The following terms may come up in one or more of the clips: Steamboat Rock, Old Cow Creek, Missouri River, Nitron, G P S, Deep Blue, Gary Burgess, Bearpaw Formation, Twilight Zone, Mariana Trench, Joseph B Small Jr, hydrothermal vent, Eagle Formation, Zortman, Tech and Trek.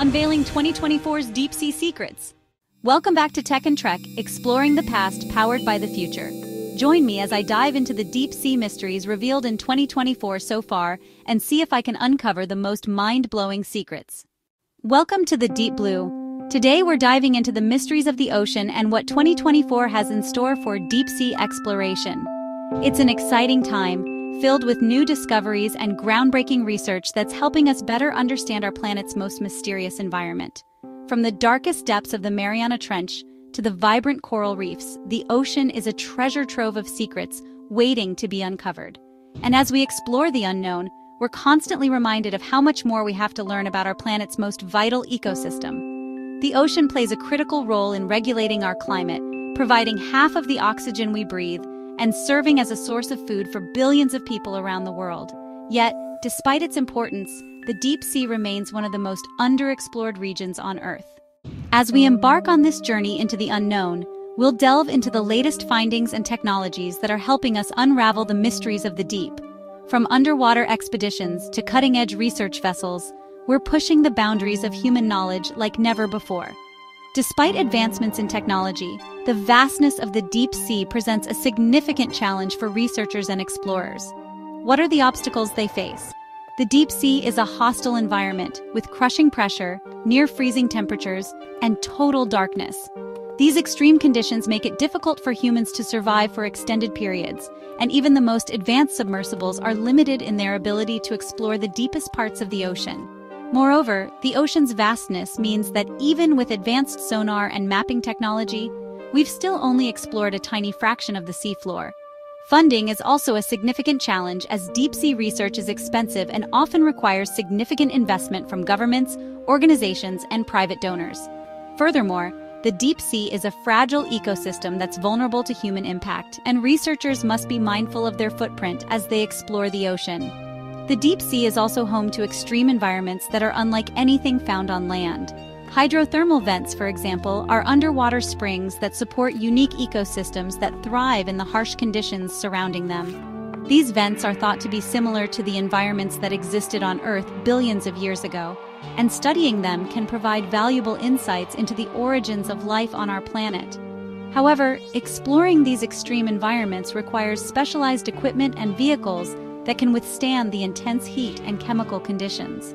Unveiling 2024's Deep Sea Secrets. Welcome back to Tech and Trek, exploring the past powered by the future. Join me as I dive into the deep sea mysteries revealed in 2024 so far and see if I can uncover the most mind-blowing secrets. Welcome to the Deep Blue. Today we're diving into the mysteries of the ocean and what 2024 has in store for deep sea exploration. It's an exciting time, filled with new discoveries and groundbreaking research that's helping us better understand our planet's most mysterious environment. From the darkest depths of the Mariana Trench to the vibrant coral reefs, the ocean is a treasure trove of secrets waiting to be uncovered. And as we explore the unknown, we're constantly reminded of how much more we have to learn about our planet's most vital ecosystem. The ocean plays a critical role in regulating our climate, providing half of the oxygen we breathe, and serving as a source of food for billions of people around the world. Yet, despite its importance, the deep sea remains one of the most underexplored regions on Earth. As we embark on this journey into the unknown, we'll delve into the latest findings and technologies that are helping us unravel the mysteries of the deep. From underwater expeditions to cutting-edge research vessels, we're pushing the boundaries of human knowledge like never before. Despite advancements in technology, the vastness of the deep sea presents a significant challenge for researchers and explorers. What are the obstacles they face? The deep sea is a hostile environment with crushing pressure, near-freezing temperatures, and total darkness. These extreme conditions make it difficult for humans to survive for extended periods, and even the most advanced submersibles are limited in their ability to explore the deepest parts of the ocean. Moreover, the ocean's vastness means that even with advanced sonar and mapping technology, we've still only explored a tiny fraction of the seafloor. Funding is also a significant challenge, as deep-sea research is expensive and often requires significant investment from governments, organizations, and private donors. Furthermore, the deep sea is a fragile ecosystem that's vulnerable to human impact, and researchers must be mindful of their footprint as they explore the ocean. The deep sea is also home to extreme environments that are unlike anything found on land. Hydrothermal vents, for example, are underwater springs that support unique ecosystems that thrive in the harsh conditions surrounding them. These vents are thought to be similar to the environments that existed on Earth billions of years ago, and studying them can provide valuable insights into the origins of life on our planet. However, exploring these extreme environments requires specialized equipment and vehicles that can withstand the intense heat and chemical conditions.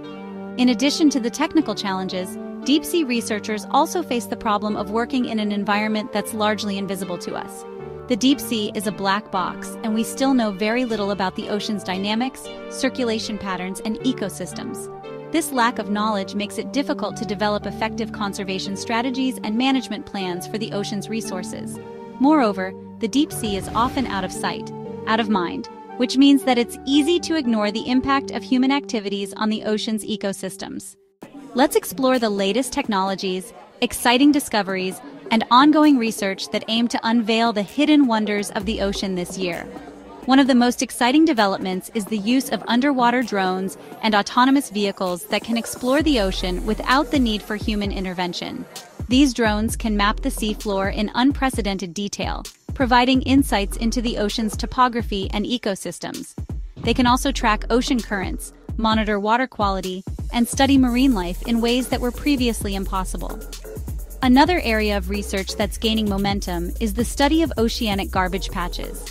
In addition to the technical challenges, deep-sea researchers also face the problem of working in an environment that's largely invisible to us. The deep sea is a black box, and we still know very little about the ocean's dynamics, circulation patterns, and ecosystems. This lack of knowledge makes it difficult to develop effective conservation strategies and management plans for the ocean's resources. Moreover, the deep sea is often out of sight, out of mind, which means that it's easy to ignore the impact of human activities on the ocean's ecosystems. Let's explore the latest technologies, exciting discoveries, and ongoing research that aim to unveil the hidden wonders of the ocean this year. One of the most exciting developments is the use of underwater drones and autonomous vehicles that can explore the ocean without the need for human intervention. These drones can map the seafloor in unprecedented detail, providing insights into the ocean's topography and ecosystems. They can also track ocean currents, monitor water quality, and study marine life in ways that were previously impossible. Another area of research that's gaining momentum is the study of oceanic garbage patches.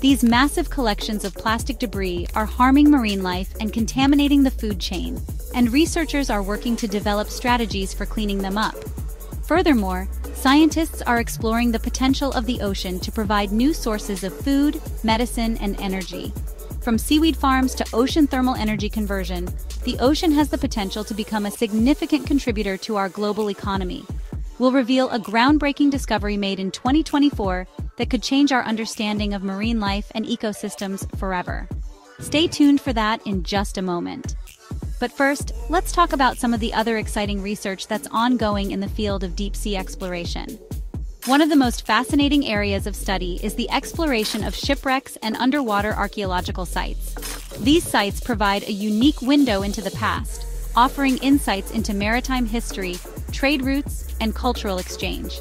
These massive collections of plastic debris are harming marine life and contaminating the food chain, and researchers are working to develop strategies for cleaning them up. Furthermore, scientists are exploring the potential of the ocean to provide new sources of food, medicine, and energy. From seaweed farms to ocean thermal energy conversion, the ocean has the potential to become a significant contributor to our global economy. We'll reveal a groundbreaking discovery made in 2024 that could change our understanding of marine life and ecosystems forever. Stay tuned for that in just a moment. But first, let's talk about some of the other exciting research that's ongoing in the field of deep-sea exploration. One of the most fascinating areas of study is the exploration of shipwrecks and underwater archaeological sites. These sites provide a unique window into the past, offering insights into maritime history, trade routes, and cultural exchange.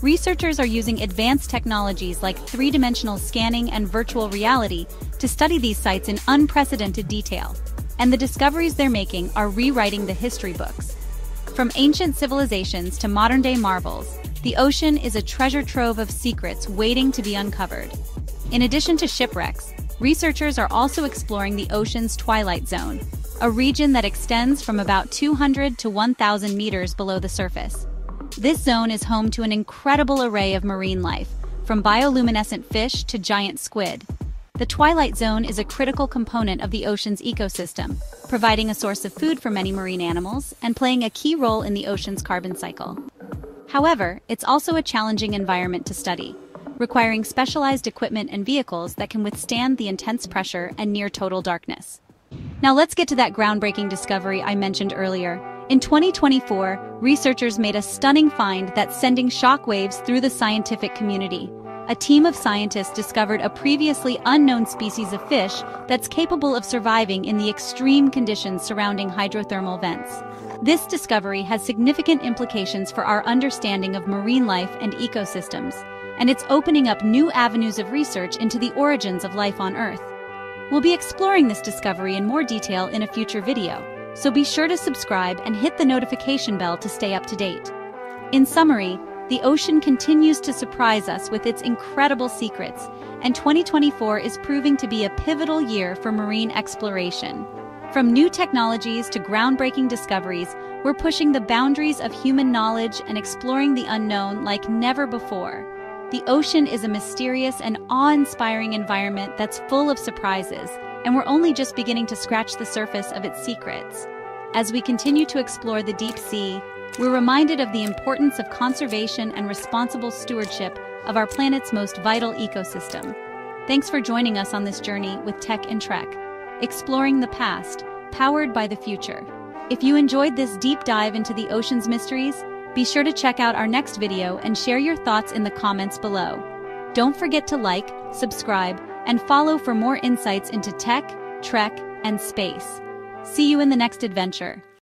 Researchers are using advanced technologies like three-dimensional scanning and virtual reality to study these sites in unprecedented detail, and the discoveries they're making are rewriting the history books. From ancient civilizations to modern-day marvels, the ocean is a treasure trove of secrets waiting to be uncovered. In addition to shipwrecks, researchers are also exploring the ocean's Twilight Zone, a region that extends from about 200 to 1,000 meters below the surface. This zone is home to an incredible array of marine life, from bioluminescent fish to giant squid. The Twilight Zone is a critical component of the ocean's ecosystem, providing a source of food for many marine animals and playing a key role in the ocean's carbon cycle. However, it's also a challenging environment to study, requiring specialized equipment and vehicles that can withstand the intense pressure and near-total darkness. Now let's get to that groundbreaking discovery I mentioned earlier. In 2024, researchers made a stunning find that's sending shockwaves through the scientific community. A team of scientists discovered a previously unknown species of fish that's capable of surviving in the extreme conditions surrounding hydrothermal vents. This discovery has significant implications for our understanding of marine life and ecosystems, and it's opening up new avenues of research into the origins of life on Earth. We'll be exploring this discovery in more detail in a future video, so be sure to subscribe and hit the notification bell to stay up to date. In summary, the ocean continues to surprise us with its incredible secrets, and 2024 is proving to be a pivotal year for marine exploration. From new technologies to groundbreaking discoveries, we're pushing the boundaries of human knowledge and exploring the unknown like never before. The ocean is a mysterious and awe-inspiring environment that's full of surprises, and we're only just beginning to scratch the surface of its secrets. As we continue to explore the deep sea, we're reminded of the importance of conservation and responsible stewardship of our planet's most vital ecosystem. Thanks for joining us on this journey with Tech and Trek, exploring the past, powered by the future. If you enjoyed this deep dive into the ocean's mysteries, be sure to check out our next video and share your thoughts in the comments below. Don't forget to like, subscribe, and follow for more insights into tech, trek, and space. See you in the next adventure.